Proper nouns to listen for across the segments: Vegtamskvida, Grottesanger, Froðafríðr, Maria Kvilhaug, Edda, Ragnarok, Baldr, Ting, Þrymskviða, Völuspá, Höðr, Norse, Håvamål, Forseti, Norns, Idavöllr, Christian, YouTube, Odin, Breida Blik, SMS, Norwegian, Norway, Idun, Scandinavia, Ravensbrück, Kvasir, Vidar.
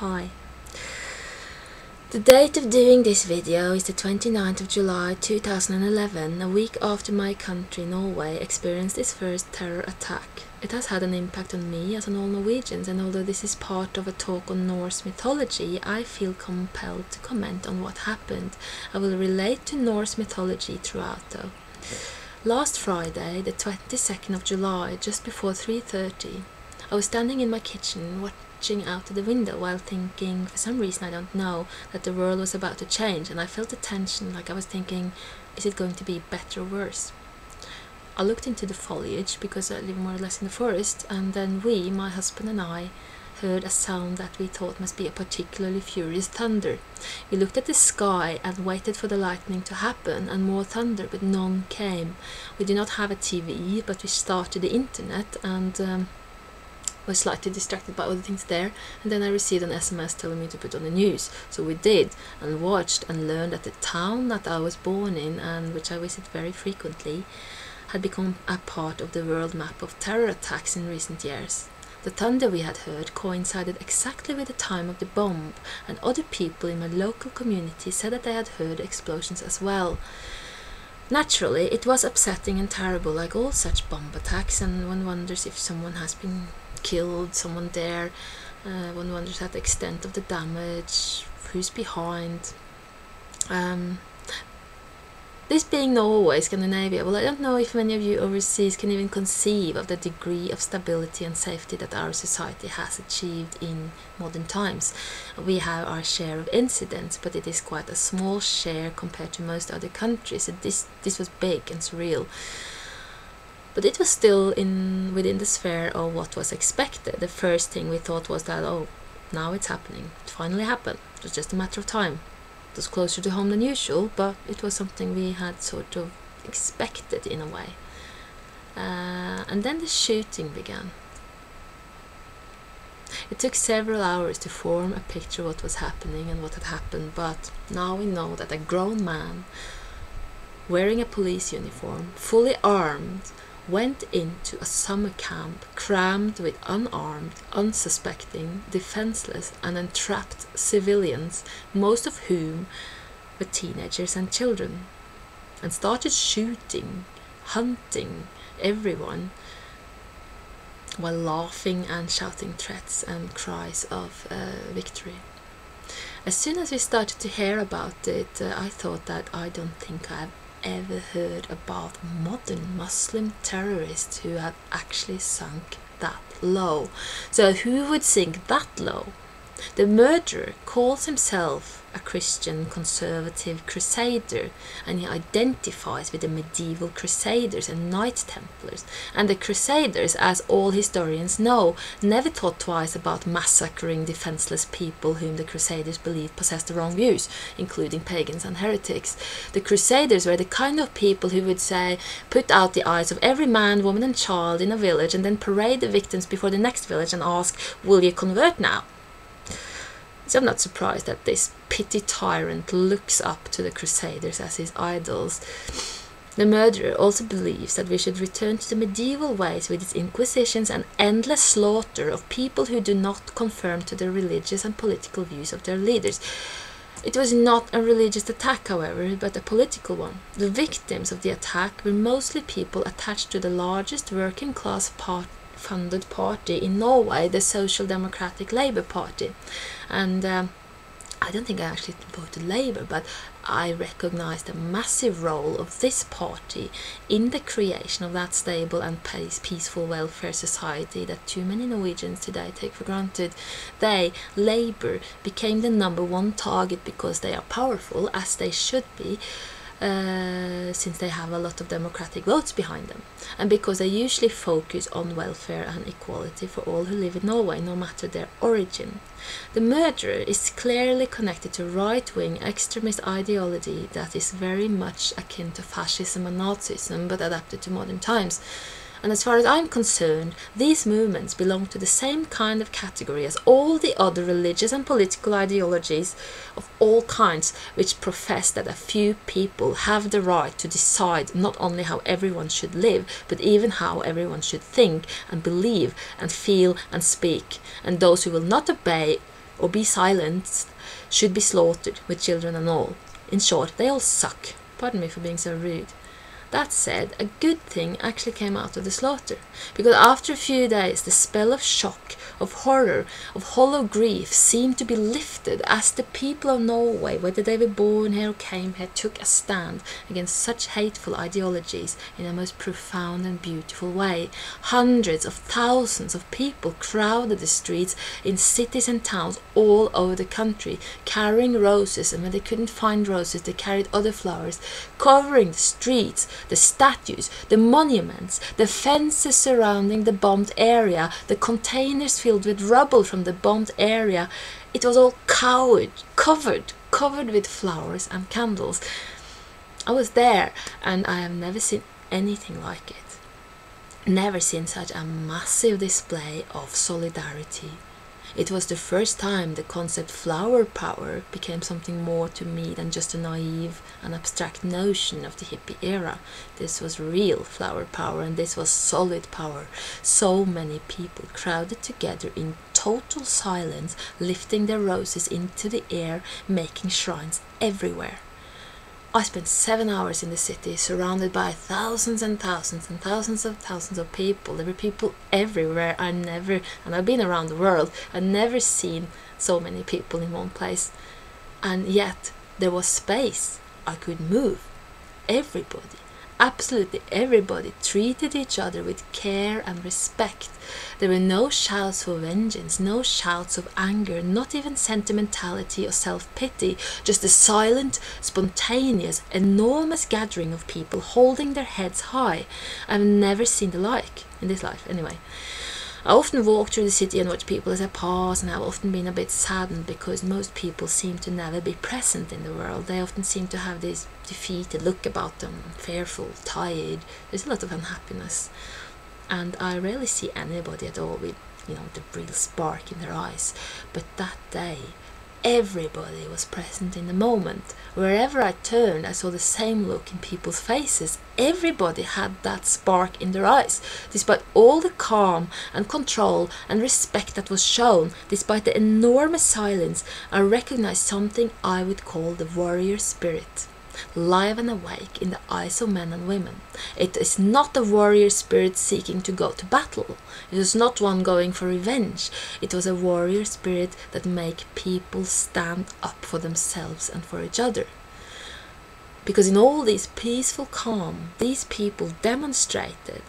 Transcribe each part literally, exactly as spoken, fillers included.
Hi. The date of doing this video is the twenty-ninth of July two thousand eleven, a week after my country, Norway, experienced its first terror attack. It has had an impact on me as on all Norwegians, and although this is part of a talk on Norse mythology, I feel compelled to comment on what happened. I will relate to Norse mythology throughout though. Last Friday, the twenty-second of July, just before three thirty, I was standing in my kitchen watching out of the window while thinking, for some reason I don't know, that the world was about to change, and I felt a tension, like I was thinking, is it going to be better or worse? I looked into the foliage, because I live more or less in the forest, and then we, my husband and I, heard a sound that we thought must be a particularly furious thunder. We looked at the sky and waited for the lightning to happen and more thunder, but none came. We do not have a T V, but we started the internet and um, was slightly distracted by other things there, and then I received an S M S telling me to put on the news. So we did, and watched, and learned that the town that I was born in, and which I visit very frequently, had become a part of the world map of terror attacks in recent years. The thunder we had heard coincided exactly with the time of the bomb, and other people in my local community said that they had heard explosions as well. Naturally, it was upsetting and terrible, like all such bomb attacks, and one wonders if someone has been killed, someone there, uh, one wonders at the extent of the damage, who's behind. Um, This being Norway, Scandinavia, well, I don't know if many of you overseas can even conceive of the degree of stability and safety that our society has achieved in modern times. We have our share of incidents, but it is quite a small share compared to most other countries, so this, this was big and surreal. But it was still in within the sphere of what was expected. The first thing we thought was that, oh, now it's happening. It finally happened. It was just a matter of time. It was closer to home than usual, but it was something we had sort of expected in a way. Uh, and then the shooting began. It took several hours to form a picture of what was happening and what had happened, but now we know that a grown man wearing a police uniform, fully armed, went into a summer camp crammed with unarmed, unsuspecting, defenseless and entrapped civilians, most of whom were teenagers and children, and started shooting, hunting everyone, while laughing and shouting threats and cries of uh, victory. As soon as we started to hear about it, uh, I thought that I don't think I've ever heard about modern Muslim terrorists who have actually sunk that low. So who would sink that low? The murderer calls himself a Christian conservative crusader, and he identifies with the medieval crusaders and Knights Templars, and the crusaders, as all historians know, never thought twice about massacring defenseless people whom the crusaders believed possessed the wrong views, including pagans and heretics. The crusaders were the kind of people who would say, put out the eyes of every man, woman and child in a village, and then parade the victims before the next village and ask, will you convert now? So I'm not surprised that this petty tyrant looks up to the crusaders as his idols. The murderer also believes that we should return to the medieval ways with its inquisitions and endless slaughter of people who do not conform to the religious and political views of their leaders. It was not a religious attack, however, but a political one. The victims of the attack were mostly people attached to the largest working class party funded party in Norway, the Social Democratic Labour Party. And um, I don't think I actually voted Labour, but I recognised the massive role of this party in the creation of that stable and peaceful welfare society that too many Norwegians today take for granted. They, Labour, became the number one target because they are powerful, as they should be, Uh, since they have a lot of democratic votes behind them, and because they usually focus on welfare and equality for all who live in Norway, no matter their origin. The murderer is clearly connected to right-wing extremist ideology that is very much akin to fascism and Nazism, but adapted to modern times. And as far as I'm concerned, these movements belong to the same kind of category as all the other religious and political ideologies of all kinds which profess that a few people have the right to decide not only how everyone should live, but even how everyone should think and believe and feel and speak. And those who will not obey or be silenced should be slaughtered, with children and all. In short, they all suck. Pardon me for being so rude. That said, a good thing actually came out of the slaughter, because after a few days the spell of shock, of horror, of hollow grief seemed to be lifted as the people of Norway, whether they were born here or came here, took a stand against such hateful ideologies in a most profound and beautiful way. Hundreds of thousands of people crowded the streets in cities and towns all over the country, carrying roses, and when they couldn't find roses they carried other flowers, covering the streets, the statues, the monuments, the fences surrounding the bombed area, the containers filled with rubble from the bombed area. It was all covered, covered, covered with flowers and candles. I was there, and I have never seen anything like it. Never seen such a massive display of solidarity. It was the first time the concept flower power became something more to me than just a naive and abstract notion of the hippie era. This was real flower power, and this was solid power. So many people crowded together in total silence, lifting their roses into the air, making shrines everywhere. I spent seven hours in the city, surrounded by thousands and thousands and thousands of thousands of people. There were people everywhere. I never, and I've been around the world, I've never seen so many people in one place. And yet, there was space. I could move. Everybody, absolutely everybody, treated each other with care and respect. There were no shouts for vengeance, no shouts of anger, not even sentimentality or self-pity, just a silent, spontaneous, enormous gathering of people holding their heads high. I've never seen the like, in this life anyway. I often walk through the city and watch people as I pass, and I've often been a bit saddened because most people seem to never be present in the world. They often seem to have this defeated look about them, fearful, tired. There's a lot of unhappiness, and I rarely see anybody at all with, you know, the real spark in their eyes. But that day, everybody was present in the moment. Wherever I turned, I saw the same look in people's faces. Everybody had that spark in their eyes, despite all the calm and control and respect that was shown, despite the enormous silence. I recognized something I would call the warrior spirit, live and awake in the eyes of men and women. It is not a warrior spirit seeking to go to battle. It was not one going for revenge. It was a warrior spirit that make people stand up for themselves and for each other. Because in all this peaceful calm, these people demonstrated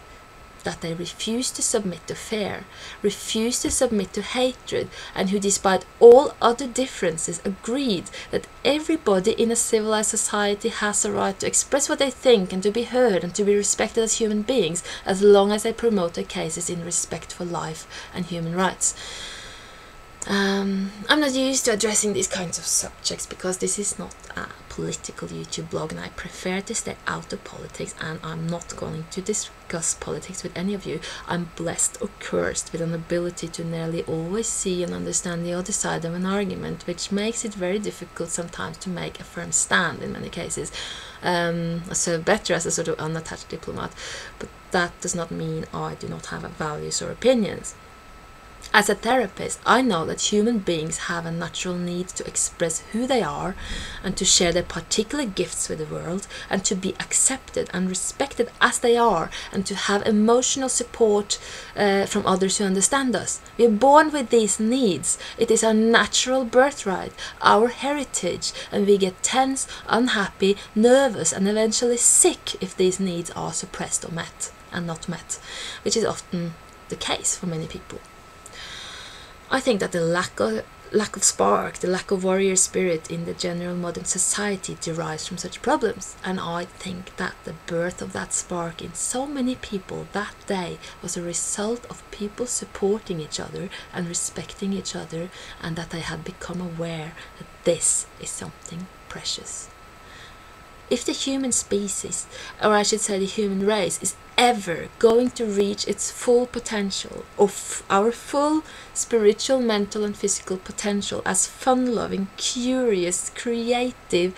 that they refused to submit to fear, refused to submit to hatred, and who, despite all other differences, agreed that everybody in a civilized society has a right to express what they think and to be heard and to be respected as human beings, as long as they promote their cases in respect for life and human rights. Um, I'm not used to addressing these kinds of subjects because this is not a political YouTube blog, and I prefer to stay out of politics, and I'm not going to discuss politics with any of you. I'm blessed or cursed with an ability to nearly always see and understand the other side of an argument, which makes it very difficult sometimes to make a firm stand in many cases. Um, I serve better as a sort of unattached diplomat, but that does not mean I do not have values or opinions. As a therapist, I know that human beings have a natural need to express who they are and to share their particular gifts with the world, and to be accepted and respected as they are, and to have emotional support uh, from others who understand us. We are born with these needs. It is our natural birthright, our heritage, and we get tense, unhappy, nervous, and eventually sick if these needs are suppressed or met and not met, which is often the case for many people. I think that the lack of, lack of spark, the lack of warrior spirit in the general modern society derives from such problems, and I think that the birth of that spark in so many people that day was a result of people supporting each other and respecting each other, and that they had become aware that this is something precious. If the human species, or I should say the human race, is ever going to reach its full potential, or our full spiritual, mental and physical potential as fun-loving, curious, creative,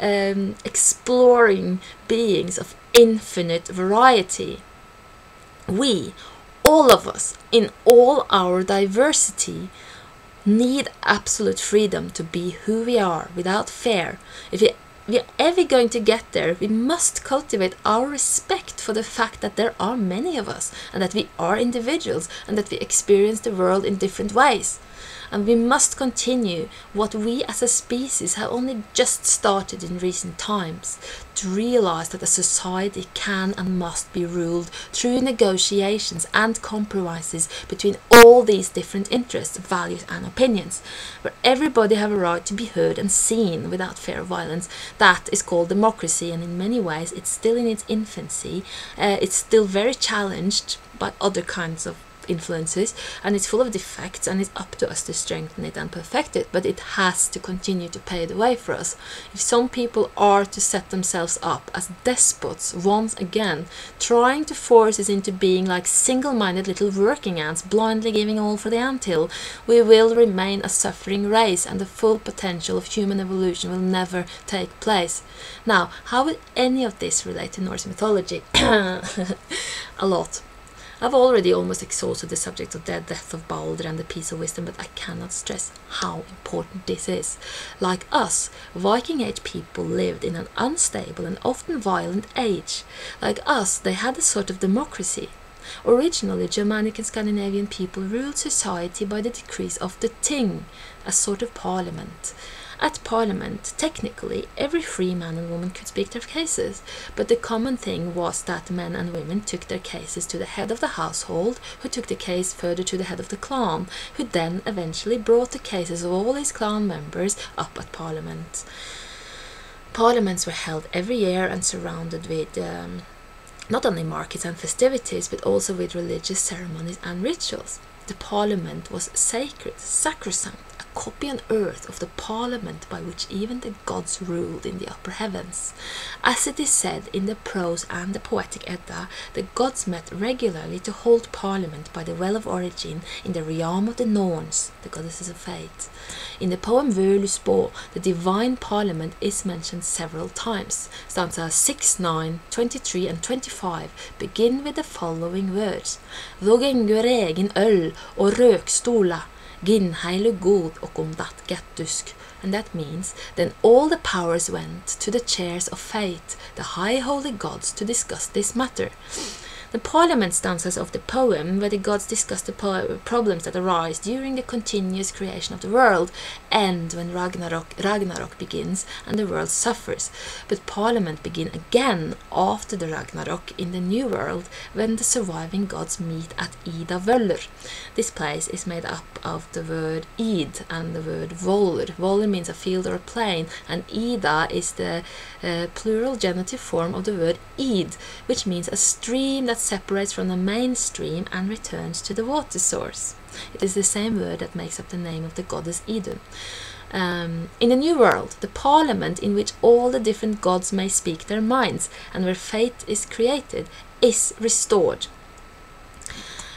um, exploring beings of infinite variety, we, all of us, in all our diversity, need absolute freedom to be who we are without fear. If we, we are ever going to get there, we must cultivate our respect for the fact that there are many of us, and that we are individuals, and that we experience the world in different ways. And we must continue what we as a species have only just started in recent times, to realize that a society can and must be ruled through negotiations and compromises between all these different interests, values and opinions, where everybody have a right to be heard and seen without fear of violence. That is called democracy, and in many ways it's still in its infancy, uh, it's still very challenged by other kinds of influences, and it's full of defects, and it's up to us to strengthen it and perfect it, but it has to continue to pave the way for us. If some people are to set themselves up as despots once again, trying to force us into being like single-minded little working ants, blindly giving all for the anthill, we will remain a suffering race, and the full potential of human evolution will never take place. Now, how would any of this relate to Norse mythology? A lot. I've already almost exhausted the subject of the death of Baldr and the Piece of Wisdom, but I cannot stress how important this is. Like us, Viking Age people lived in an unstable and often violent age. Like us, they had a sort of democracy. Originally, Germanic and Scandinavian people ruled society by the decrees of the Ting, a sort of parliament. At Parliament, technically, every free man and woman could speak their cases, but the common thing was that men and women took their cases to the head of the household, who took the case further to the head of the clan, who then eventually brought the cases of all his clan members up at Parliament. Parliaments were held every year and surrounded with um, not only markets and festivities, but also with religious ceremonies and rituals. The Parliament was sacred, sacrosanct, copy on earth of the parliament by which even the gods ruled in the upper heavens. As it is said in the prose and the poetic Edda, the gods met regularly to hold parliament by the well of origin in the realm of the Norns, the goddesses of fate. In the poem Völuspá, the divine parliament is mentioned several times. Stanzas six, nine, twenty-three and twenty-five begin with the following words: "Våg egen öll och rökstola, gin heilig god och om dat gettusk." And that means, then all the powers went to the chairs of fate, the high holy gods, to discuss this matter. The parliament stanzas of the poem, where the gods discuss the problems that arise during the continuous creation of the world, end when Ragnarok, Ragnarok begins and the world suffers. But parliament begin again after the Ragnarok in the new world, when the surviving gods meet at Idavöllr. This place is made up of the word Id and the word Völlr. Völlr means a field or a plain, and Ida is the uh, plural genitive form of the word Id, which means a stream that separates from the main stream and returns to the water source. It is the same word that makes up the name of the goddess Idun. Um, in the new world, the parliament in which all the different gods may speak their minds, and where fate is created, is restored.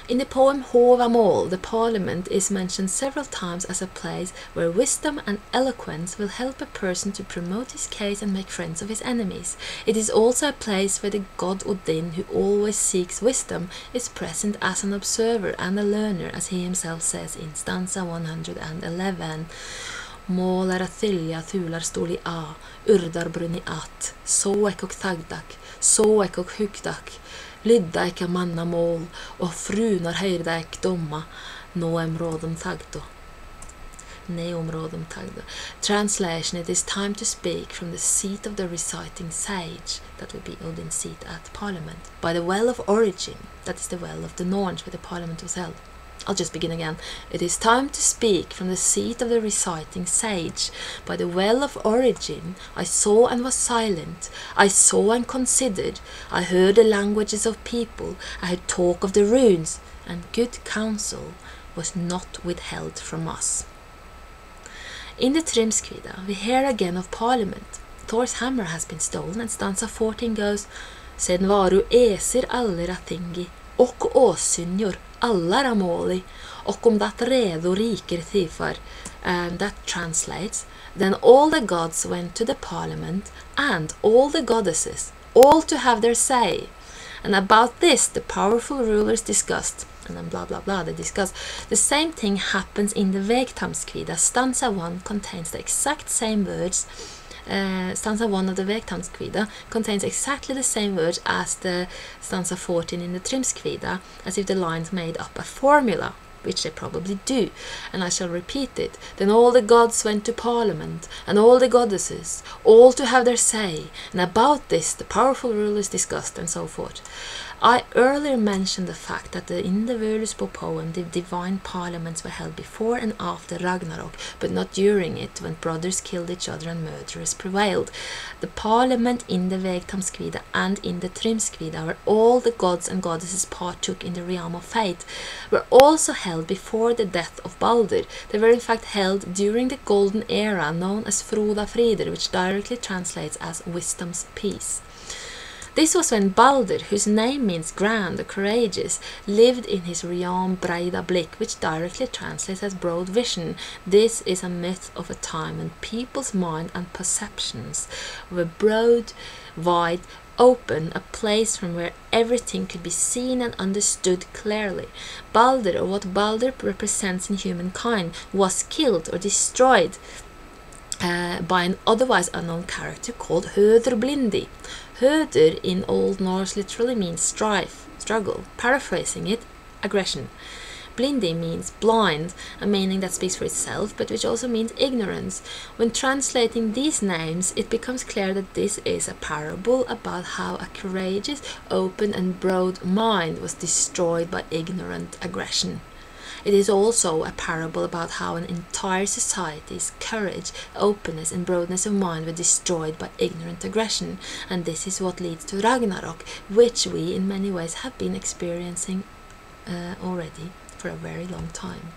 In the poem Håvamål, the parliament is mentioned several times as a place where wisdom and eloquence will help a person to promote his case and make friends of his enemies. It is also a place where the god Odin, who always seeks wisdom, is present as an observer and a learner, as he himself says in stanza one hundred eleven. Målar att thylja thular stoli a, urdar brunni at, soek och thagdak, soek och hukdak. Lydda eka manna mål och frunar höjda ek domma no områdom tagdo. Neområdom tagdo. Translation: it is time to speak from the seat of the reciting sage, that would be Odin's seat at Parliament, by the well of origin, that is the well of the Norns where the Parliament was held. I'll just begin again. It is time to speak from the seat of the reciting sage. By the well of origin, I saw and was silent. I saw and considered. I heard the languages of people. I heard talk of the runes. And good counsel was not withheld from us. In the Þrymskviða, we hear again of Parliament. Thor's hammer has been stolen, and stanza fourteen goes, Sen varu esir allra tingi, och åsynjor. Um, that translates, then all the gods went to the parliament, and all the goddesses, all to have their say. And about this the powerful rulers discussed. and then blah blah blah, they discuss. The same thing happens in the Vegtamskvida. Stanza one contains the exact same words. Uh, stanza one of the Vegtamskvida contains exactly the same words as the stanza fourteen in the Þrymskviða, as if the lines made up a formula, which they probably do, and I shall repeat it. Then all the gods went to parliament, and all the goddesses, all to have their say, and about this the powerful rulers discussed, and so forth. I earlier mentioned the fact that the, in the Völuspá poem the divine parliaments were held before and after Ragnarok, but not during it, when brothers killed each other and murderers prevailed. The parliament in the Vegtamskvida and in the Þrymskviða, where all the gods and goddesses partook in the realm of fate, were also held before the death of Baldr. They were in fact held during the golden era known as Froðafríðr, which directly translates as wisdom's peace. This was when Baldr, whose name means grand or courageous, lived in his realm Breida Blik, which directly translates as broad vision. This is a myth of a time when people's mind and perceptions were broad, wide, open, a place from where everything could be seen and understood clearly. Baldr, or what Baldr represents in humankind, was killed or destroyed uh, by an otherwise unknown character called Höðr. Höðr in Old Norse literally means strife, struggle. Paraphrasing it, aggression. Blindi means blind, a meaning that speaks for itself, but which also means ignorance. When translating these names, it becomes clear that this is a parable about how a courageous, open and broad mind was destroyed by ignorant aggression. It is also a parable about how an entire society's courage, openness and broadness of mind were destroyed by ignorant aggression, and this is what leads to Ragnarok, which we in many ways have been experiencing uh, already for a very long time.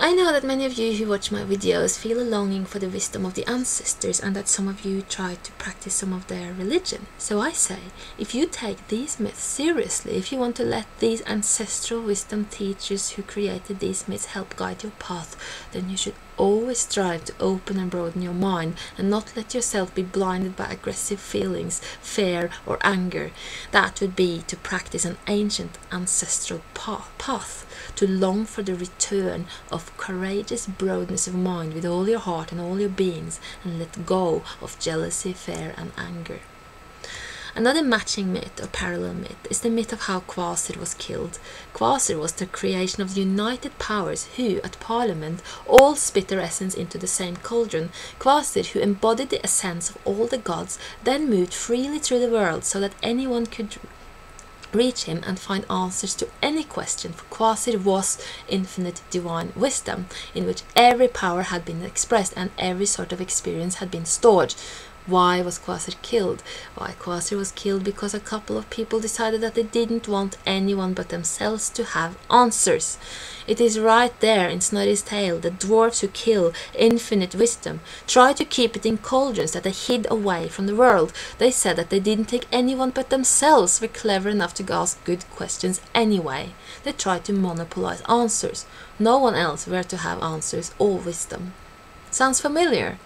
I know that many of you who watch my videos feel a longing for the wisdom of the ancestors, and that some of you try to practice some of their religion. So I say, if you take these myths seriously, if you want to let these ancestral wisdom teachers who created these myths help guide your path, then you should always strive to open and broaden your mind and not let yourself be blinded by aggressive feelings, fear or anger. That would be to practice an ancient ancestral path, to long for the return of courageous broadness of mind with all your heart and all your beings, and let go of jealousy, fear and anger. Another matching myth or parallel myth is the myth of how Kvasir was killed. Kvasir was the creation of the united powers who, at Parliament, all spit their essence into the same cauldron. Kvasir, who embodied the essence of all the gods, then moved freely through the world so that anyone could reach him and find answers to any question, for Kvasir was infinite divine wisdom, in which every power had been expressed and every sort of experience had been stored. Why was Kvasir killed? Why Kvasir was killed because a couple of people decided that they didn't want anyone but themselves to have answers. It is right there in Snorri's tale that dwarves who kill infinite wisdom try to keep it in cauldrons that they hid away from the world. They said that they didn't think anyone but themselves were clever enough to ask good questions anyway. They tried to monopolize answers. No one else were to have answers or wisdom. Sounds familiar?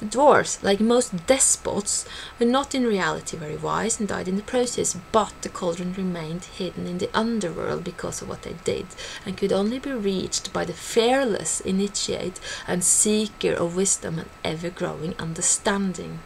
The dwarves, like most despots, were not in reality very wise and died in the process, but the cauldron remained hidden in the underworld because of what they did, and could only be reached by the fearless initiate and seeker of wisdom and ever-growing understanding.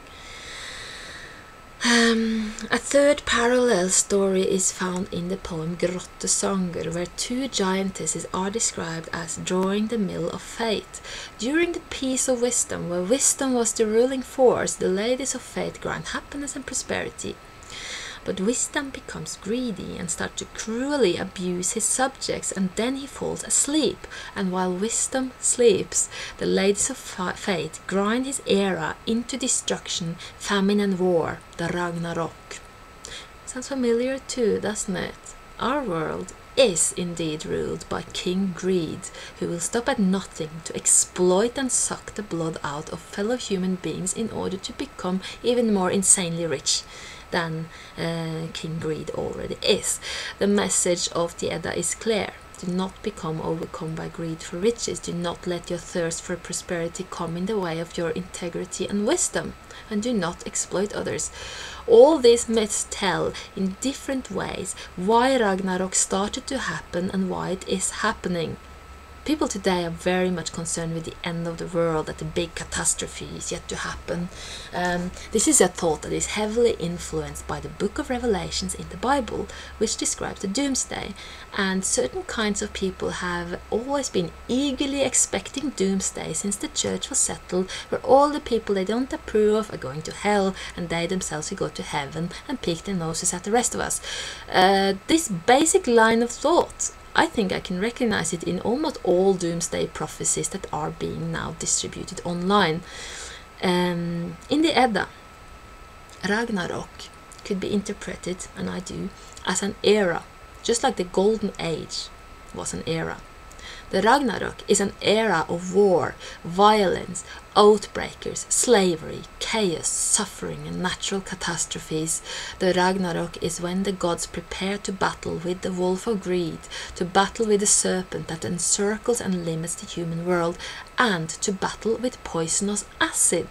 Um, a third parallel story is found in the poem Grottesanger, where two giantesses are described as drawing the mill of fate. During the Peace of Wisdom, where wisdom was the ruling force, the ladies of fate grant happiness and prosperity. But wisdom becomes greedy and starts to cruelly abuse his subjects, and then he falls asleep. And while wisdom sleeps, the ladies of fate grind his era into destruction, famine and war, the Ragnarok. Sounds familiar too, doesn't it? Our world is indeed ruled by King Greed, who will stop at nothing to exploit and suck the blood out of fellow human beings in order to become even more insanely rich than uh, King Greed already is. The message of the Edda is clear. do not become overcome by greed for riches. Do not let your thirst for prosperity come in the way of your integrity and wisdom, and do not exploit others. All these myths tell in different ways why Ragnarok started to happen and why it is happening. People today are very much concerned with the end of the world, that the big catastrophe is yet to happen. Um, this is a thought that is heavily influenced by the Book of Revelations in the Bible, which describes the doomsday, and certain kinds of people have always been eagerly expecting doomsday since the church was settled, where all the people they don't approve of are going to hell, and they themselves will go to heaven and pick their noses at the rest of us. Uh, this basic line of thought, I think I can recognize it in almost all doomsday prophecies that are being now distributed online. Um, in the Edda, Ragnarok could be interpreted, and I do, as an era, just like the Golden Age was an era. The Ragnarok is an era of war, violence, outbreakers, slavery, chaos, suffering and natural catastrophes. The Ragnarok is when the gods prepare to battle with the wolf of greed, to battle with the serpent that encircles and limits the human world, and to battle with poisonous acid.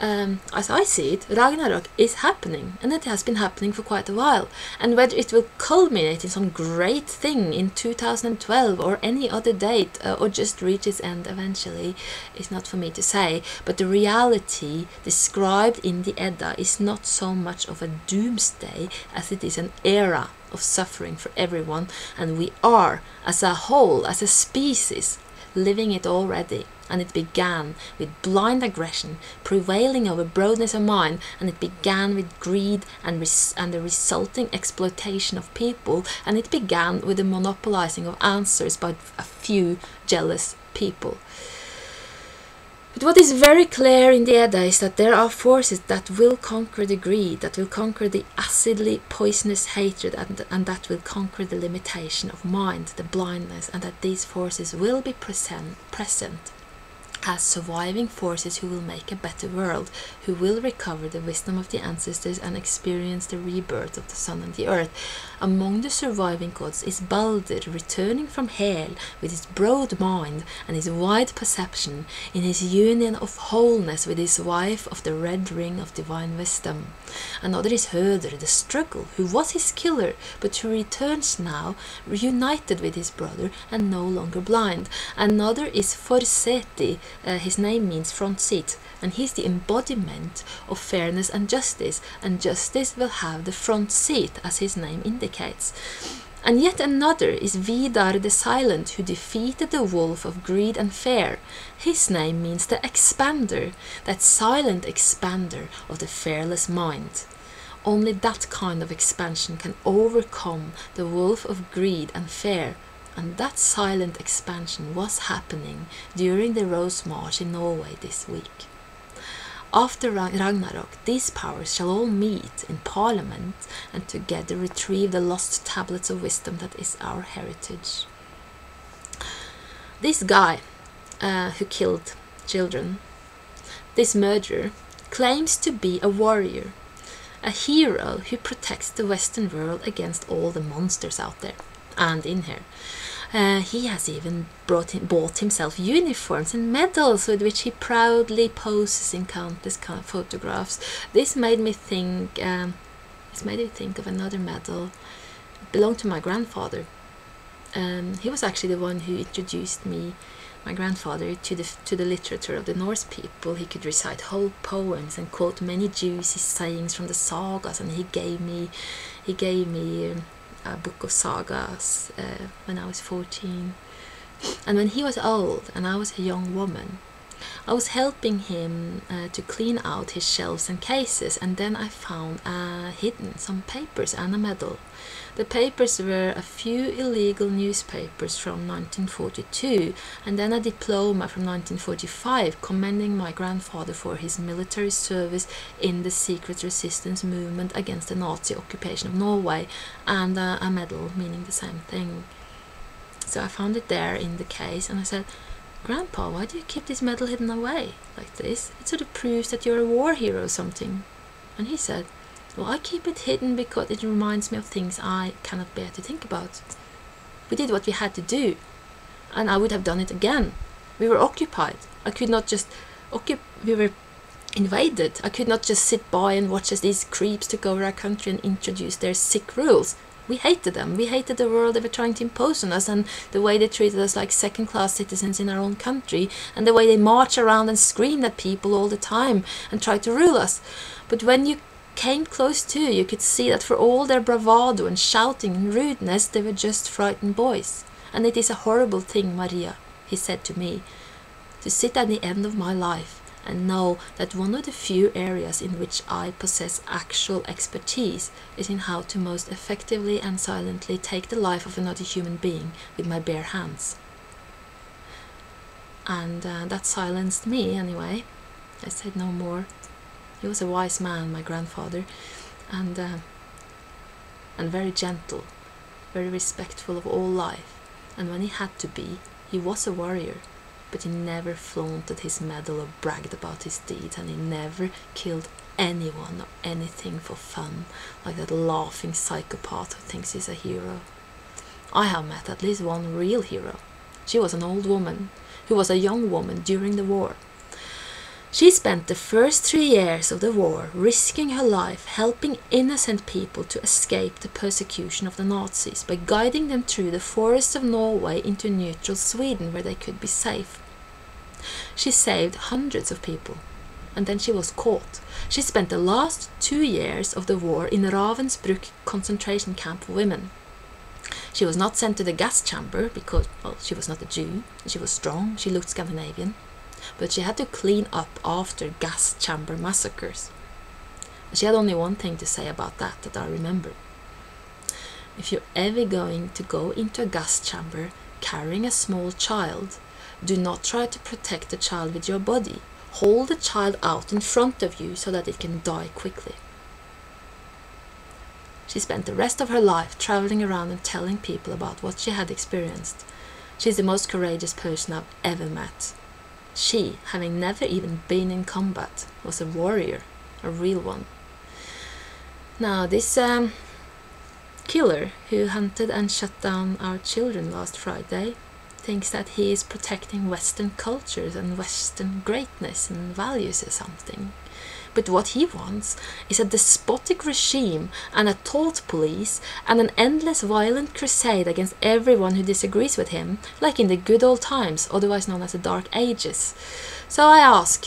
Um, as I see it, Ragnarok is happening, and it has been happening for quite a while, and whether it will culminate in some great thing in two thousand twelve or any other date, uh, or just reach its end eventually, is not for me to say. But the reality described in the Edda is not so much of a doomsday as it is an era of suffering for everyone, and we are, as a whole, as a species, living it already. And it began with blind aggression, prevailing over broadness of mind, and it began with greed and, res and the resulting exploitation of people, and it began with the monopolizing of answers by a few jealous people. But what is very clear in the Edda is that there are forces that will conquer the greed, that will conquer the acidly poisonous hatred, and, and that will conquer the limitation of mind, the blindness, and that these forces will be present, present as surviving forces who will make a better world, who will recover the wisdom of the ancestors and experience the rebirth of the sun and the earth. Among the surviving gods is Baldr, returning from Hel with his broad mind and his wide perception, in his union of wholeness with his wife of the red ring of divine wisdom. Another is Höðr, the struggle, who was his killer, but who returns now, reunited with his brother and no longer blind. Another is Forseti. Uh, his name means front seat, and he's the embodiment of fairness and justice, and justice will have the front seat, as his name indicates. And yet another is Vidar the Silent, who defeated the wolf of greed and fear. His name means the expander, that silent expander of the fearless mind. Only that kind of expansion can overcome the wolf of greed and fear. And that silent expansion was happening during the Rose March in Norway this week. After Ragnarok, these powers shall all meet in Parliament and together retrieve the lost tablets of wisdom that is our heritage. This guy uh, who killed children, this murderer, claims to be a warrior, a hero who protects the Western world against all the monsters out there and in here. Uh, he has even brought him, bought himself uniforms and medals with which he proudly poses in countless photographs. This made me think, um, this made me think of another medal. It belonged to my grandfather. Um, he was actually the one who introduced me, my grandfather, to the, to the literature of the Norse people. He could recite whole poems and quote many juicy sayings from the sagas, and he gave me, he gave me um, a book of sagas uh, when I was fourteen. And when he was old and I was a young woman, I was helping him uh, to clean out his shelves and cases, and then I found uh, hidden some papers and a medal. The papers were a few illegal newspapers from nineteen forty-two, and then a diploma from nineteen forty-five commending my grandfather for his military service in the secret resistance movement against the Nazi occupation of Norway, and uh, a medal meaning the same thing. So I found it there in the case, and I said, "Grandpa, why do you keep this medal hidden away like this? It sort of proves that you're a war hero or something." And he said, "Well, I keep it hidden because it reminds me of things I cannot bear to think about." We did what we had to do, and I would have done it again. We were occupied. I could not just occup we were invaded. I could not just sit by and watch as these creeps took over our country and introduced their sick rules. We hated them. We hated the world they were trying to impose on us, and the way they treated us like second-class citizens in our own country, and the way they marched around and screamed at people all the time and tried to rule us. But when you came close to, you could see that for all their bravado and shouting and rudeness, they were just frightened boys. And it is a horrible thing, Maria, he said to me, to sit at the end of my life and know that one of the few areas in which I possess actual expertise is in how to most effectively and silently take the life of another human being with my bare hands. And uh, that silenced me anyway. I said no more. He was a wise man, my grandfather, and, uh, and very gentle, very respectful of all life. And when he had to be, he was a warrior. But he never flaunted his medal or bragged about his deeds, and he never killed anyone or anything for fun, like that laughing psychopath who thinks he's a hero. I have met at least one real hero. She was an old woman, who was a young woman during the war. She spent the first three years of the war risking her life, helping innocent people to escape the persecution of the Nazis by guiding them through the forests of Norway into neutral Sweden, where they could be safe. She saved hundreds of people, and then she was caught. She spent the last two years of the war in Ravensbrück concentration camp for women. She was not sent to the gas chamber because, well, she was not a Jew, she was strong, she looked Scandinavian, but she had to clean up after gas chamber massacres. She had only one thing to say about that that I remember. If you're ever going to go into a gas chamber carrying a small child, do not try to protect the child with your body. Hold the child out in front of you so that it can die quickly. She spent the rest of her life traveling around and telling people about what she had experienced. She's the most courageous person I've ever met. She, having never even been in combat, was a warrior, a real one. Now, this um, killer who hunted and shut down our children last Friday thinks that he is protecting Western cultures and Western greatness and values or something. But what he wants is a despotic regime and a taught police and an endless violent crusade against everyone who disagrees with him, like in the good old times, otherwise known as the Dark Ages. So I ask,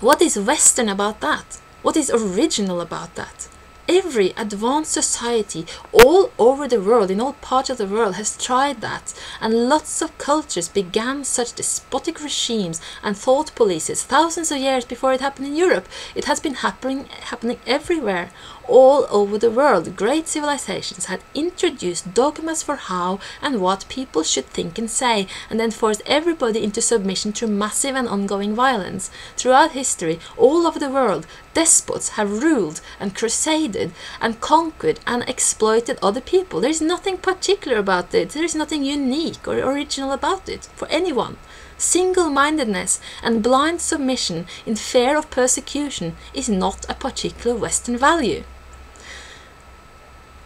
what is Western about that? What is original about that? Every advanced society all over the world, in all parts of the world, has tried that, and lots of cultures began such despotic regimes and thought polices thousands of years before it happened in Europe. It has been happening, happening everywhere, all over the world. Great civilizations had introduced dogmas for how and what people should think and say, and then forced everybody into submission through massive and ongoing violence. Throughout history, all over the world, despots have ruled and crusaded and conquered and exploited other people. There is nothing particular about it. There is nothing unique or original about it for anyone. Single-mindedness and blind submission in fear of persecution is not a particular Western value.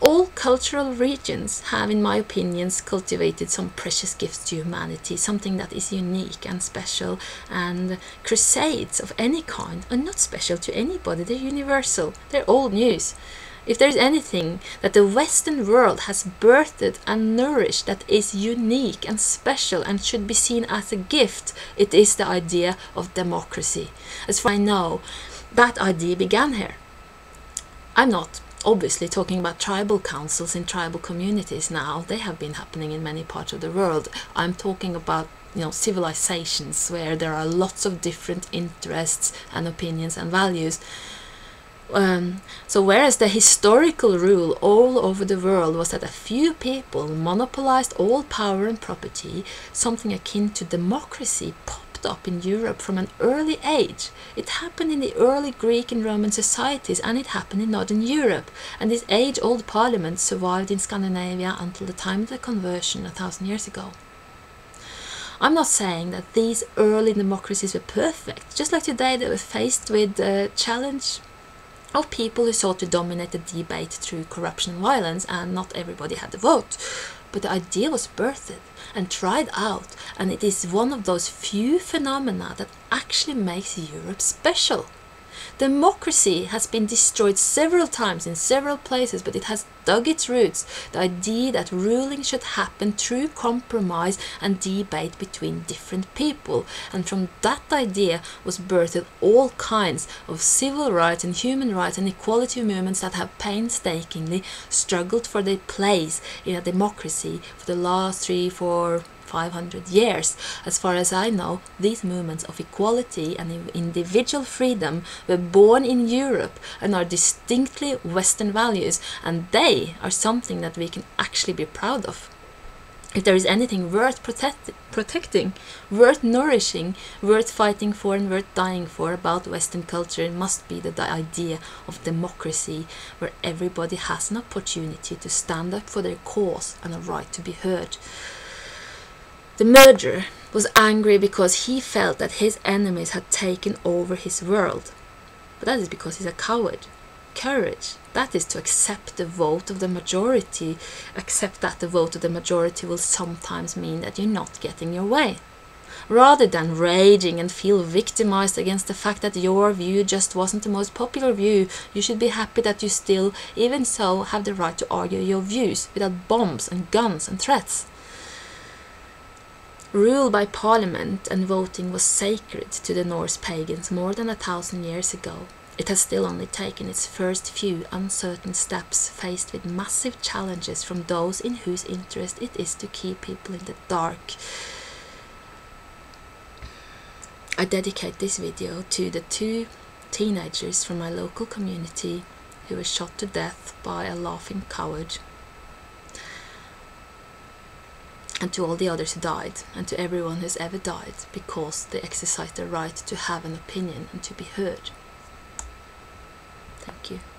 All cultural regions have, in my opinions, cultivated some precious gifts to humanity, something that is unique and special, and crusades of any kind are not special to anybody. They're universal. They're old news. If there's anything that the Western world has birthed and nourished that is unique and special and should be seen as a gift, it is the idea of democracy. As far as I know, that idea began here. I'm not obviously talking about tribal councils in tribal communities now. They have been happening in many parts of the world. I'm talking about, you know, civilizations where there are lots of different interests and opinions and values. Um, so whereas the historical rule all over the world was that a few people monopolized all power and property, something akin to democracy popped up in Europe from an early age. It happened in the early Greek and Roman societies, and it happened in Northern Europe, and this age-old parliament survived in Scandinavia until the time of the conversion a thousand years ago. I'm not saying that these early democracies were perfect. Just like today, they were faced with a challenge of people who sought to dominate the debate through corruption and violence, and not everybody had the vote. but the idea was birthed and tried out, and it is one of those few phenomena that actually makes Europe special. Democracy has been destroyed several times in several places, but it has dug its roots, the idea that ruling should happen through compromise and debate between different people, and from that idea was birthed all kinds of civil rights and human rights and equality movements that have painstakingly struggled for their place in a democracy for the last three, four, five hundred years. As far as I know, these movements of equality and individual freedom were born in Europe and are distinctly Western values, and they are something that we can actually be proud of. If there is anything worth protect protecting, worth nourishing, worth fighting for and worth dying for about Western culture, it must be the, the idea of democracy, where everybody has an opportunity to stand up for their cause and a right to be heard. The murderer was angry because he felt that his enemies had taken over his world. But that is because he's a coward. Courage, that is to accept the vote of the majority, accept that the vote of the majority will sometimes mean that you're not getting your way. Rather than raging and feel victimized against the fact that your view just wasn't the most popular view, you should be happy that you still, even so, have the right to argue your views without bombs and guns and threats. Rule by parliament and voting was sacred to the Norse pagans more than a thousand years ago. It has still only taken its first few uncertain steps, faced with massive challenges from those in whose interest it is to keep people in the dark. I dedicate this video to the two teenagers from my local community who were shot to death by a laughing coward, and to all the others who died, and to everyone who's ever died, because they exercised their right to have an opinion and to be heard. Thank you.